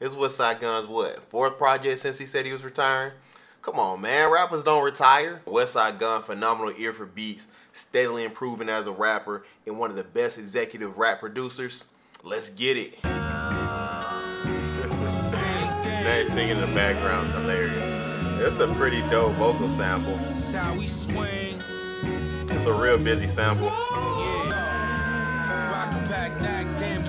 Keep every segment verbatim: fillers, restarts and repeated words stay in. It's Westside Gunn's what? Fourth project since he said he was retiring? Come on, man. Rappers don't retire. Westside Gunn, phenomenal ear for beats, steadily improving as a rapper, and one of the best executive rap producers. Let's get it. Now he's singing in the background. It's hilarious. It's a pretty dope vocal sample. It's a real busy sample. Yeah. Rock a pack, knack, damage,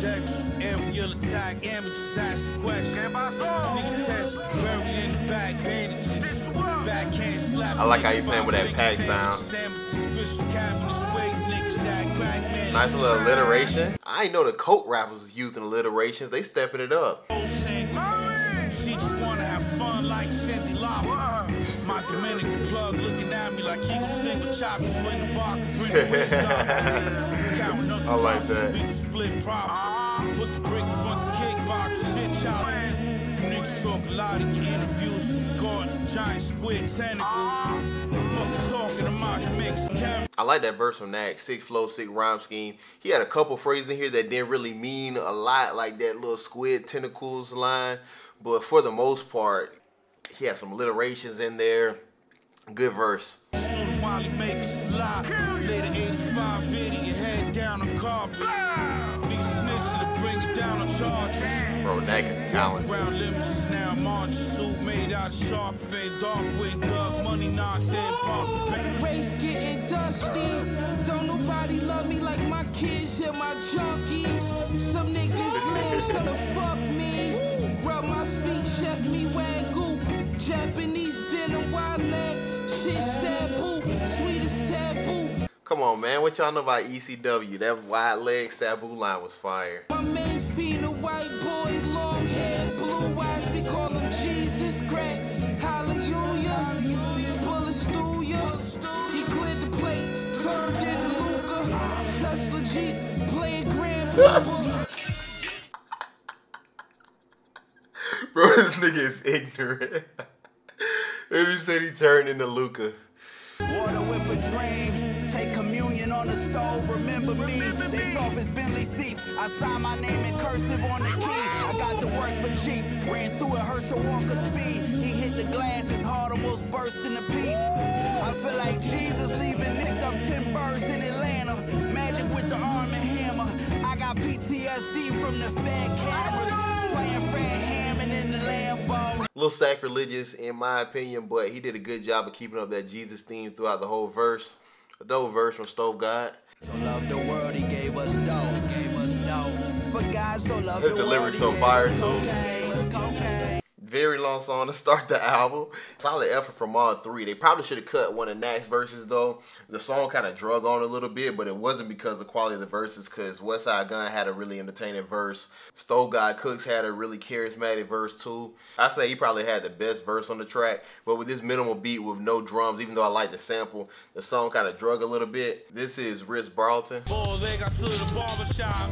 Dex, you'll attack, amateur ask question. Nigga test buried in the back, bandage. Backhand slap. I like how you playing with that pack sound. Nice little alliteration. I ain't know the coat rappers was using alliterations. They stepping it up. She just wanna have fun like Cindy Lauper. My Dominican plug looking at me like he gon' sing with chocolate in the vodka. I like that. Put the brick for the cake box, shit child. Niggas talk a lot in interviews, caught giant squid tentacles. Fuck talking about he makes camera. I like that verse from Naxx, sick flow, sick rhyme scheme. He had a couple phrases in here that didn't really mean a lot, like that little squid tentacles line. But for the most part, he had some alliterations in there. Good verse. Bro, Nack is talented. Race getting dusty. Don't nobody love me like my kids and my junkies. Some niggas live trying to fuck me. Rub my feet, chef me wagyu. Japanese dinner, wild leg. Shit, Sabu, sweetest taboo. Come on, man. What y'all know about E C W? That wide leg Sabu line was fire. My main feed, a white boy, long hair, blue eyes. We call him Jesus Crack. Hallelujah. Hallelujah. Bullets through you. He cleared the plate, turned into Luca. Tesla Jeep, playing Grand Papa. Bro, this nigga is ignorant. Maybe he said he turned into Luca. Water whip a dream, take communion on the stove, remember me. This office Bentley seats, I signed my name in cursive on the key. I got to work for cheap, ran through a Herschel Walker speed. He hit the glass, his heart almost burst into peace. I feel like Jesus leaving, nicked up ten birds in Atlanta. Magic with the arm and hammer. I got P T S D from the fat cameras. Playing Fred Hammond in the Lambo. A little sacrilegious in my opinion, but he did a good job of keeping up that Jesus theme throughout the whole verse. A dope verse from Stove God. So love the world, he gave us dope, gave us dope. For God so loved the lyrics so fire too. Very long song to start the album. Solid effort from all three. They probably should have cut one of Naxx's verses though. The song kind of drug on a little bit, but it wasn't because of the quality of the verses, because Westside Gunn had a really entertaining verse. Stove God Cooks had a really charismatic verse too. I say he probably had the best verse on the track, but with this minimal beat with no drums, even though I like the sample, the song kind of drug a little bit. This is Ritz Barlton. Oh, they got to the barbershop.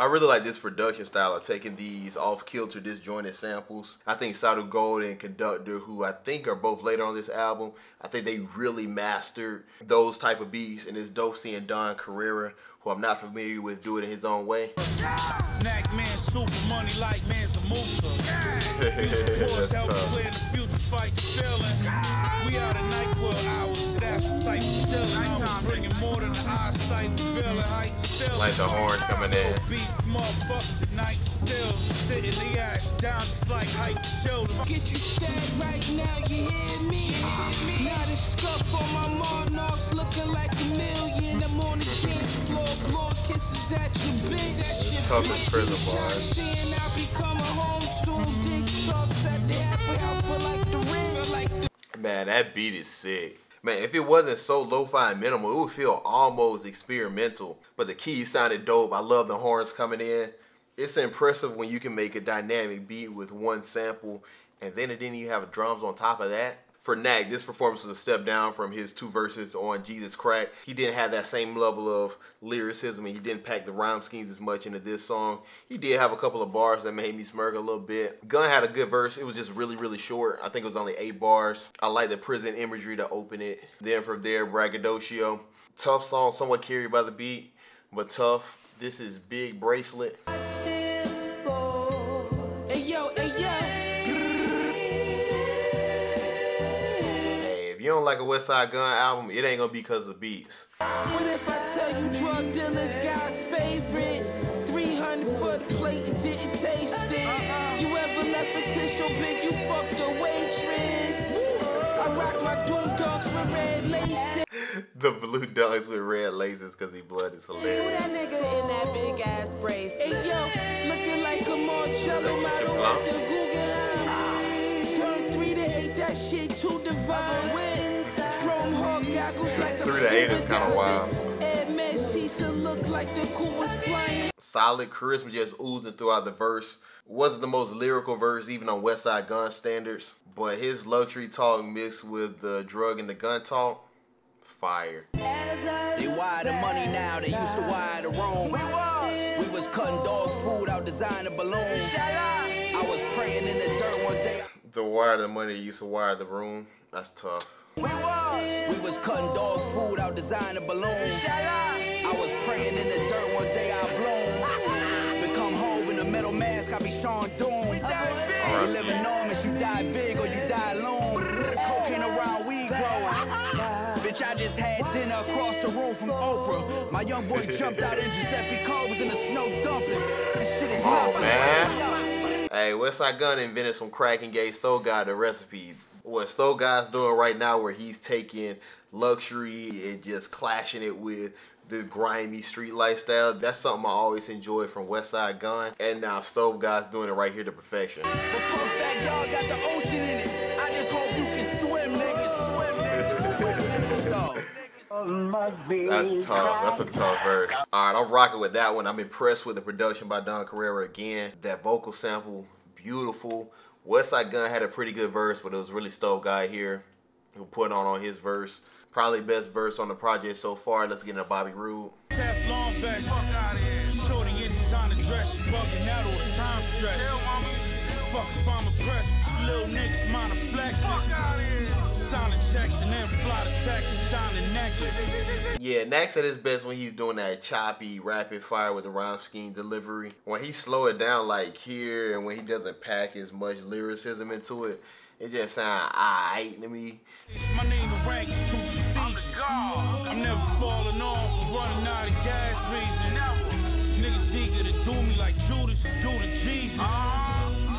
I really like this production style of taking these off-kilter, disjointed samples. I think Sadhu Gold and Conductor, who I think are both later on this album, I think they really mastered those type of beats, and it's dope seeing Don Carrera, who I'm not familiar with, do it in his own way. Nack man, super money like man's a moosa. That's tough. We out of NyQuil hours, that's type chillin'. I'm bringing more than the eyesight, feeling height still. Like the horns coming in. Motherfuckers at night still sitting the ass down just like hype children. Get you stabbed right now, you hear me? Not a scuff on my monarchs looking like a million. I'm on the dance floor, blow kisses at your bitch. Toughest prison bars. Seeing I become a home soon, dick sucks at the halfway out for like the rim. Man, that beat is sick. Man, if it wasn't so lo-fi and minimal, it would feel almost experimental. But the keys sounded dope. I love the horns coming in. It's impressive when you can make a dynamic beat with one sample, and then and then you have drums on top of that. For Nack, this performance was a step down from his two verses on Jesus Crack. He didn't have that same level of lyricism, and he didn't pack the rhyme schemes as much into this song. He did have a couple of bars that made me smirk a little bit. Gunn had a good verse. It was just really, really short. I think it was only eight bars. I like the prison imagery to open it. Then from there, braggadocio. Tough song, somewhat carried by the beat. but tough. This is Big Bracelet. Hey, yo, hey, yo. Hey, if you don't like a Westside Gunn album, it ain't gonna be because of beats. What if I tell you drug dealers, God's favorite? three hundred foot plate, you didn't taste it. You ever left a tissue big, you fucked a waitress. I rock my blue dogs with red laces. The blue dogs with red laces because he blood is hilarious. That nigga in that big ass bracelet. Hey, yo, looking like a Marjello model at the Guggenheim. Turn three to eight, that shit too divine. With chrome hawk goggles like a three to eight is kind of wild. Look like the cool was flying. Solid charisma just oozing throughout the verse. Wasn't the most lyrical verse even on Westside Gunn standards, but his luxury talk mixed with the drug and the gun talk, fire. They wired the money now, they used to wire the room. We was, we was cutting dog food out, designing balloons. I was praying in the dirt one day. The wire the money used to wire the room, that's tough. We was, we was cutting dog food out, designing balloons. I was praying in the dirt one day I bloom. Become hove in a metal mask, I be Sean Doom. You live enormous, you die big or you die alone. Cocaine around, weed growing. Bitch, I just had dinner across the room from Oprah. My young boy jumped out and Giuseppe Cole was in the snow dumping. This shit is oh, man. Hey, Westside Gunn invented some crack and gave Stove God the recipe. What Stove God's doing right now, where he's taking luxury and just clashing it with this grimy street lifestyle, that's something I always enjoy from Westside Gunn. And now Stove God's doing it right here to perfection. That's tough. That's a tough verse. All right, I'm rocking with that one. I'm impressed with the production by Don Carrera again. That vocal sample, beautiful. Westside Gunn had a pretty good verse, but it was really Stove God here who put on on his verse. Probably best verse on the project so far. Let's get into Bobby Roode. Yeah, Naxx at his best when he's doing that choppy rapid fire with the rhyme scheme delivery. When he slow it down like here and when he doesn't pack as much lyricism into it, it just sound aight to me. My name is Ranks Two Sticks. I'm never falling off, running out of gas reason. Niggas eager to do me like Judas do to Jesus.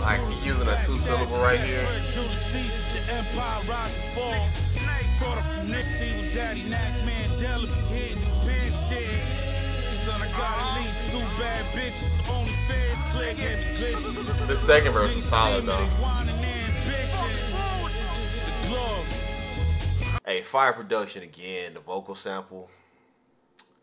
Like using a two syllable right here. The empire rise and fall. Caught a few niggas, evil daddy, Nack Mandela, hit Japan shit. Son, I got at least two bad bitches. Only fans click and glitch. The second verse is solid though. Hey, fire production again, the vocal sample,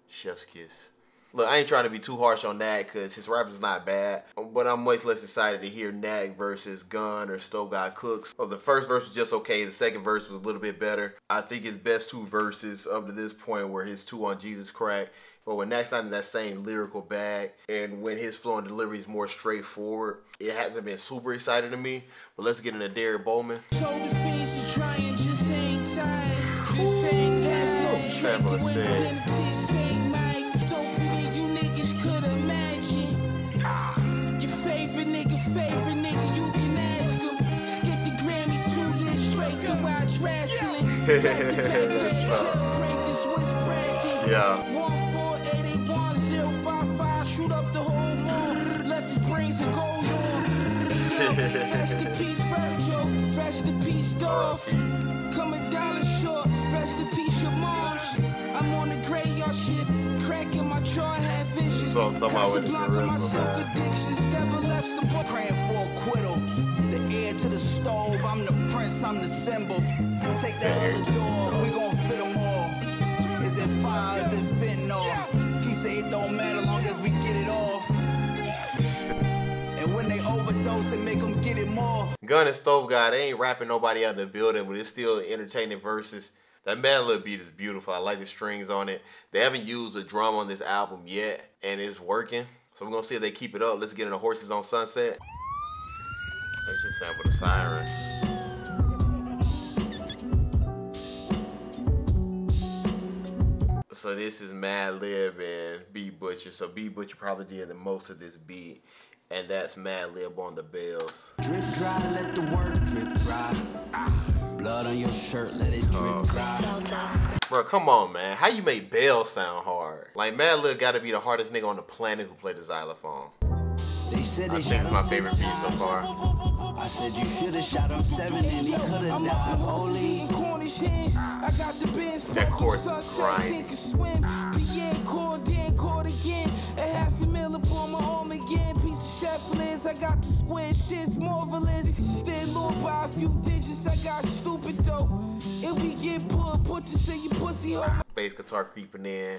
chef's kiss. Look, I ain't trying to be too harsh on Nack because his rap is not bad, but I'm much less excited to hear Nack versus Gunn or Stove God Cooks. Oh, the first verse was just okay, the second verse was a little bit better. I think his best two verses up to this point were his two on Jesus Crack, but when Nack's not in that same lyrical bag and when his flow and delivery is more straightforward, it hasn't been super exciting to me. But let's get into Derrick Bowman. Yeah. one four eight eight one zero five five shoot up the whole moon. Left his brains and go. Rest in peace, Virgil. Rest in peace, Dolph. Come a dollar short. Rest in peace, your moms. I'm on the graveyard shift. Cracking my jaw, have visions. So somehow with my silk addictions. Never left the point. Praying for acquittal. The heir to the stove. I'm the prince, I'm the symbol. Take that other door. We gon' fit them all. Is it fire? Is it fentanyl? He say it don't matter long as we get it off. When they overdose and make them get it more. Gunn and Stove God, they ain't rapping nobody out in the building, but it's still entertaining verses. That Madlib beat is beautiful. I like the strings on it. They haven't used a drum on this album yet, and it's working. So we're gonna see if they keep it up. Let's get into Horses on Sunset. Let's just sample the siren. So this is Madlib and B Butcher. So B Butcher probably did the most of this beat, and that's Madlib on the bells. Drip dry, let the word drip dry. Ah. Blood on your shirt, let it drip dry. Bro, come on, man. How you make bells sound hard? Like Madlib gotta be the hardest nigga on the planet who played the xylophone. They said they I think it's my favorite beat so far. I said you should have shot him seven and he could have died. Holy corny shit. I got the bench. That chorus is grinding. I got the square shits, marvelous. Then Lord by a few digits, I got stupid dope. If we get pulled, put this in your pussy up. Bass guitar creeping in,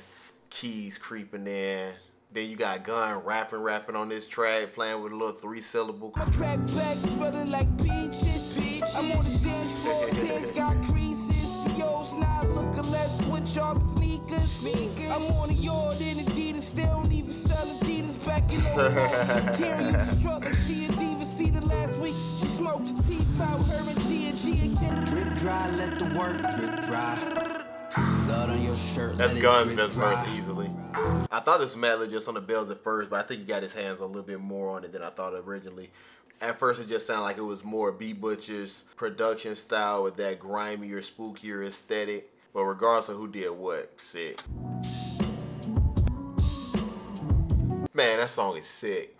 keys creeping in. Then you got Gunn rapping, rapping on this track, playing with a little three syllable. My crack bags smelling like peaches. peaches. I'm on the dance floor, tears got creases. Yo's not looking less with y'all sneakers. sneakers. I'm on the yard in Adidas, they don't even sell Adidas back in the carrying the struggle, she a diva, see the last week. She smoked the teeth out, her and G and G again. Drip dry, let the work drip dry. Blood on your shirt, that's Gunn's best verse easily. I thought this was Madlib just on the bells at first, but I think he got his hands a little bit more on it than I thought originally. At first it just sounded like it was more B Butcher's production style with that grimier, spookier aesthetic. But regardless of who did what, sick. Man, that song is sick.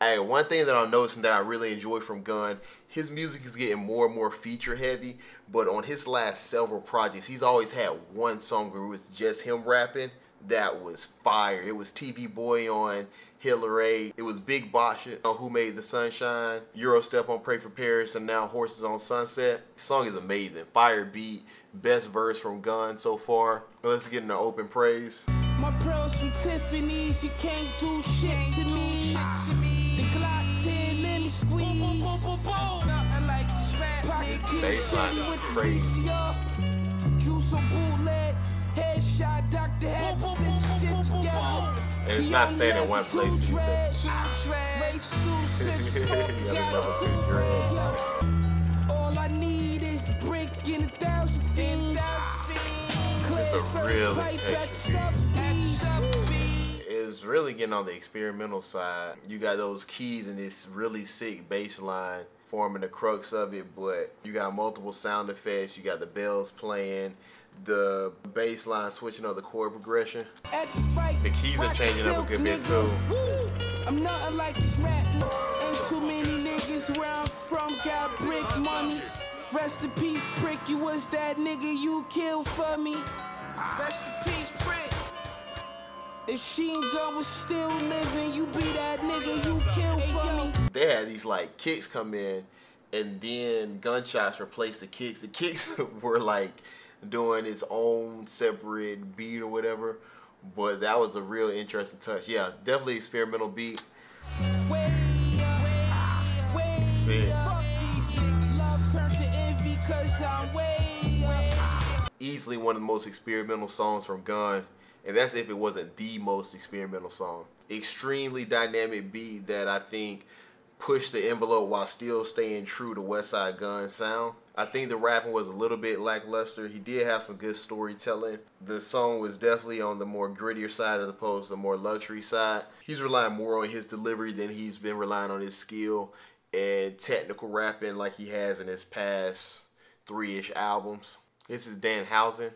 Hey, one thing that I'm noticing that I really enjoy from Gunn, his music is getting more and more feature heavy, but on his last several projects, he's always had one song where it was just him rapping that was fire. It was T V Boy on Hillary, it was Big Basha on Who Made the Sunshine, Eurostep on Pray for Paris, and now Horses on Sunset. The song is amazing. Fire beat, best verse from Gunn so far. Let's get into open praise. My pearls from Tiffany's, you can't do shit to me. Shit to me. Baseline is crazy. And it's not staying in one place either. All I need is the brick in a thousand feet. It's a real intention. It's really getting on the experimental side. You got those keys and this really sick bass line forming the crux of it, but you got multiple sound effects, you got the bells playing, the bass line switching on the chord progression. The, fight, the keys are changing up a good bit too. I'm nothing like this rap. Ain't too many niggas where I'm from got brick money. Rest in peace, prick, you was that nigga you killed for me. Rest in peace, prick. If she and God was still living, you be that nigga you killed for me. They had these like kicks come in, and then gunshots replaced the kicks. The kicks were like doing its own separate beat or whatever, but that was a real interesting touch. Yeah, definitely experimental beat. Way up, way up. Love turned to envy 'cause I'm way up. Easily one of the most experimental songs from Gunn. And that's if it wasn't the most experimental song. Extremely dynamic beat that I think pushed the envelope while still staying true to Westside Gunn sound. I think the rapping was a little bit lackluster. He did have some good storytelling. The song was definitely on the more grittier side as opposed to the more luxury side. He's relying more on his delivery than he's been relying on his skill and technical rapping like he has in his past three-ish albums. This is Danhausen.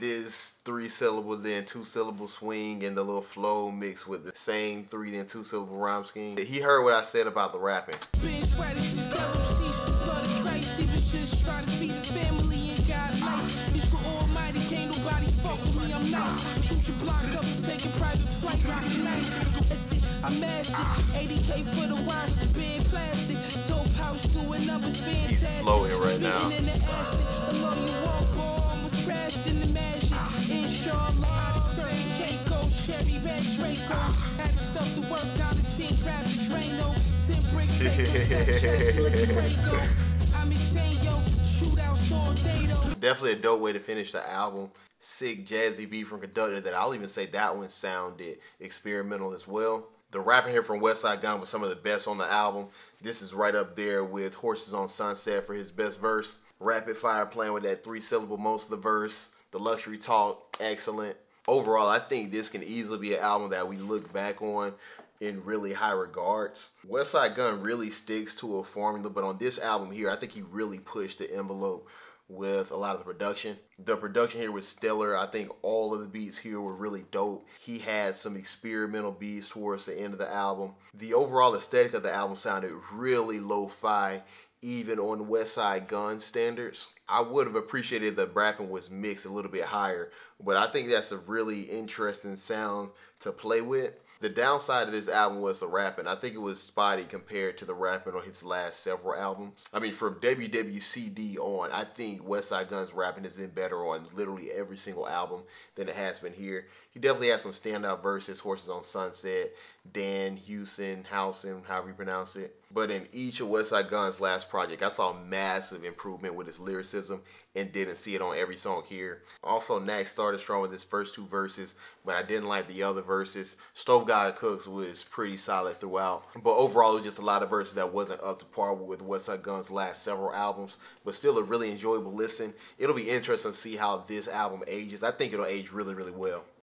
This three syllable then two syllable swing and the little flow mixed with the same three then two syllable rhyme scheme. He heard what I said about the rapping. He's floating right now. Definitely a dope way to finish the album. Sick jazzy beat from Conductor that I'll even say that one sounded experimental as well. The rapping here from Westside Gunn was some of the best on the album. This is right up there with Horses on Sunset for his best verse. Rapid fire playing with that three syllable most of the verse. The luxury talk, excellent. Overall, I think this can easily be an album that we look back on in really high regards. Westside Gunn really sticks to a formula, but on this album here, I think he really pushed the envelope with a lot of the production. The production here was stellar. I think all of the beats here were really dope. He had some experimental beats towards the end of the album. The overall aesthetic of the album sounded really lo-fi, even on Westside Gunn standards. I would have appreciated if the rapping was mixed a little bit higher, but I think that's a really interesting sound to play with. The downside of this album was the rapping. I think it was spotty compared to the rapping on his last several albums. I mean, from W W C D on, I think Westside Gunn's rapping has been better on literally every single album than it has been here. He definitely had some standout verses, Horses on Sunset, Danhausen, Hausen, however you pronounce it. But in each of Westside Gunn's last project, I saw massive improvement with his lyricism and didn't see it on every song here. Also, Naxx started strong with his first two verses, but I didn't like the other verses. Stove God Cooks was pretty solid throughout. But overall, it was just a lot of verses that wasn't up to par with Westside Gunn's last several albums, but still a really enjoyable listen. It'll be interesting to see how this album ages. I think it'll age really, really well.